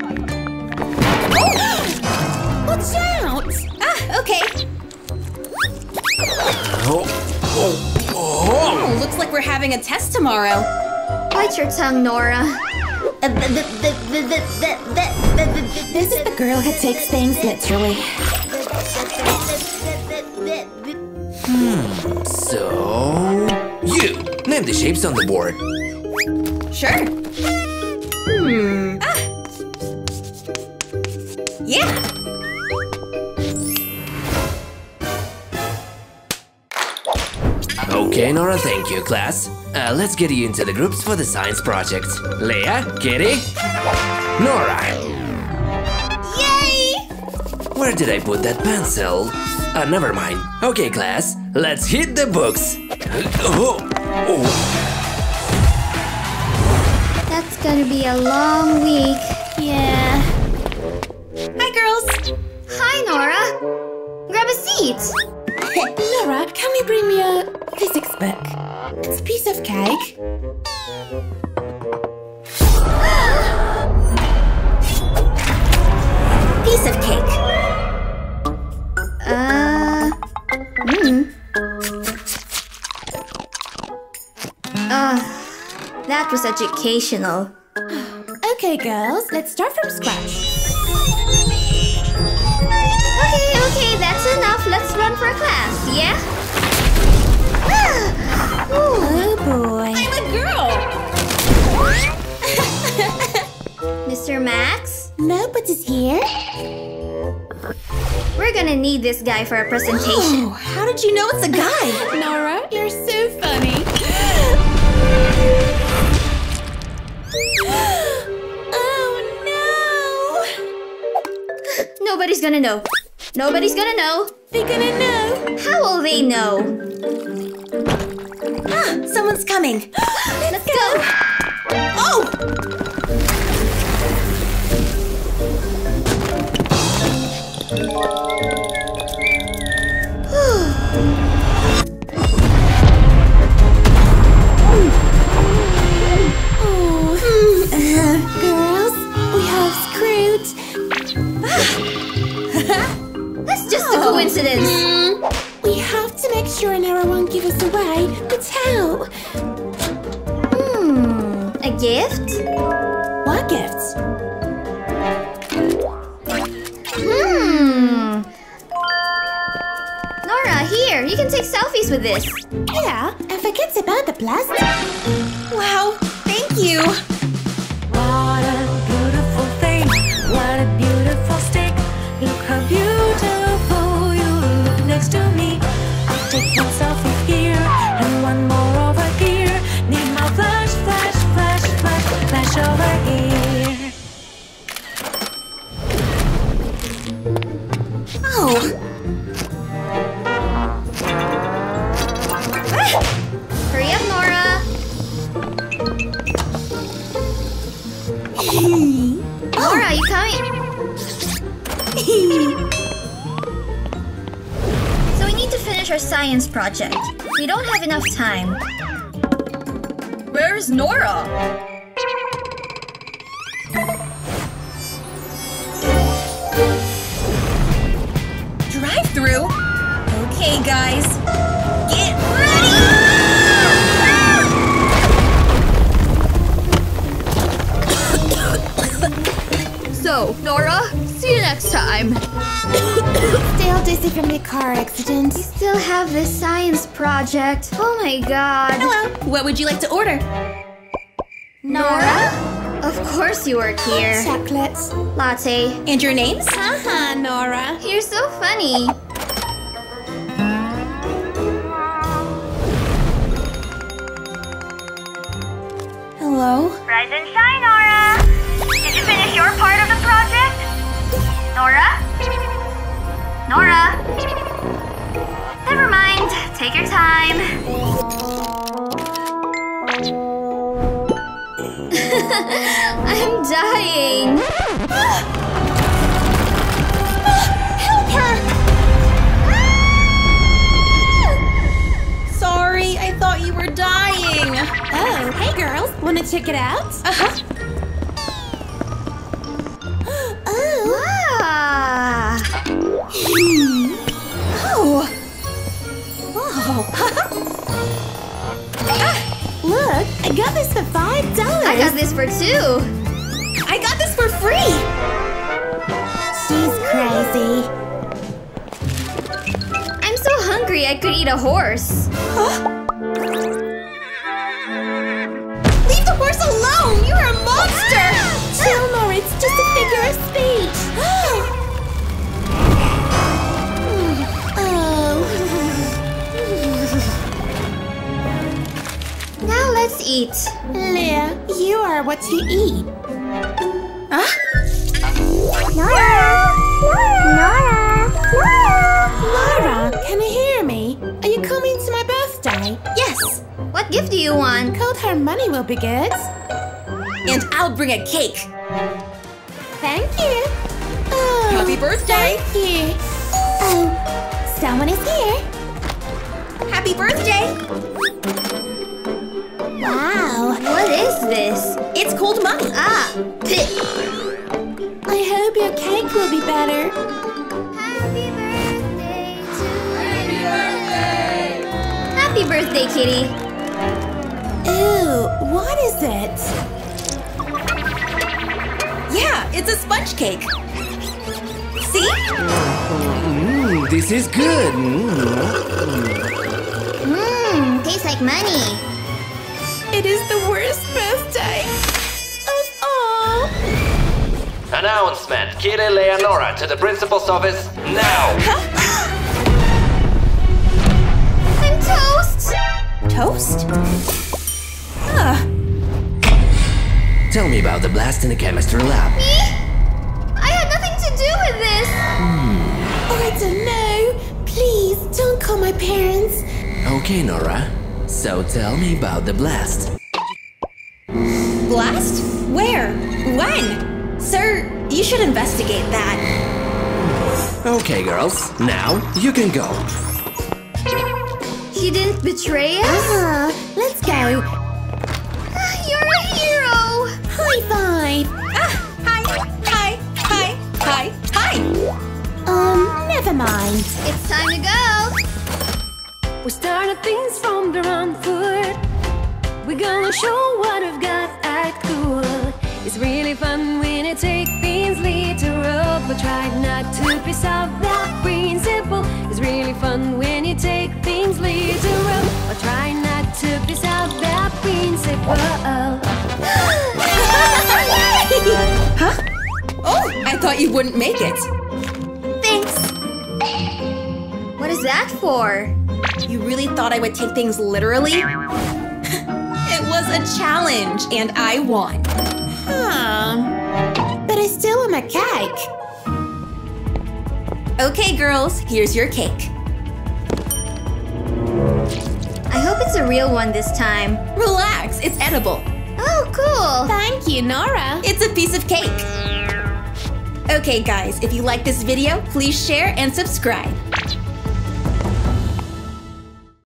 Oh! Watch out! Ah, okay. Oh, looks like we're having a test tomorrow. Bite your tongue, Nora. This is the girl who takes things literally. So... You! Name the shapes on the board. Sure. Ah! Yeah! Okay, Nora, thank you, class. Let's get you into the groups for the science project. Leia, Kitty, Nora. Yay! Where did I put that pencil? Never mind. Okay, class, let's hit the books. That's gonna be a long week. Yeah. Hi, girls. Hi, Nora. Grab a seat. Nora, can you bring me a physics book? It's a piece of cake. Piece of cake. That was educational. Okay, girls, let's start from scratch. Okay, that's enough. Let's run for class, yeah? Oh boy. I'm a girl! Mr. Max? Nobody's here. We're gonna need this guy for a presentation. Oh, how did you know it's a guy? Nora, you're so funny. Oh no! Nobody's gonna know. Nobody's gonna know. They're gonna know. How will they know? Ah, someone's coming. Let's go. Oh! Girls, we have Scrooge. That's just a coincidence! We have to make sure Nora won't give us away, but how? A gift? What gift? Nora, here! You can take selfies with this! Yeah, and forget about the plastic! Wow, thank you! What a beautiful thing! What a beautiful stick! Look how beautiful you look next to me. I'll take one selfie here and one more over here. Need my flash, flash, flash, flash, flash over here. Hurry up, Nora. Nora, you coming? So we need to finish our science project. We don't have enough time. Where's Nora? Drive-through? Okay, guys. Get ready! So, Nora? See you next time. Stay all dizzy from the car accident. You still have this science project. Oh my god. Hello. What would you like to order? Nora? Of course you work here. Chocolates. Latte. And your names? Haha, Nora. You're so funny. Hello? Rise and shine, Nora! Did you finish your part of the project? Nora? Nora? Never mind. Take your time. I'm dying. Help her! Sorry, I thought you were dying. Oh, hey girls. Wanna check it out? has this for two! I got this for free! She's crazy. I'm so hungry I could eat a horse. Huh? Leave the horse alone! You're a monster! Chill, Nora, it's just a figure of speech! Oh. Now let's eat. Leah, you are what you eat. Huh? Nora! Nora! Nora! Nora, can you hear me? Are you coming to my birthday? Yes! What gift do you want? Cold hard money will be good. And I'll bring a cake. Thank you. Oh, happy birthday. Thank you. Oh, someone is here. Happy birthday. Wow. What is this? It's cold money. Ah. I hope your cake will be better. Happy birthday to you. Happy birthday, Kitty. Ooh, what is it? Yeah, it's a sponge cake. See? Mm, this is good. Mmm, tastes like money. It is the worst birthday of all. Announcement. Kitty, Leah, Nora to the principal's office now. Huh? I'm toast. Toast? Huh. Tell me about the blast in the chemistry lab. Me? I had nothing to do with this. Oh, I don't know. Please, don't call my parents. Okay, Nora. So tell me about the blast. Blast? Where? When? Sir, you should investigate that. Okay, girls. Now you can go. He didn't betray us? Uh-huh. Let's go. You're a hero! High five! Ah, hi! Never mind. It's time to go! We started things from the wrong foot. We're gonna show what we've got, act cool. It's really fun when you take things literal, but try not to piss off that principle. It's really fun when you take things literal, but try not to piss off that principle. Huh? Oh, I thought you wouldn't make it. Thanks. What is that for? You really thought I would take things literally? It was a challenge, and I won. But I still am a cake. Okay, girls, here's your cake. I hope it's a real one this time. Relax, it's edible. Oh, cool. Thank you, Nora. It's a piece of cake. Okay, guys, if you like this video, please share and subscribe.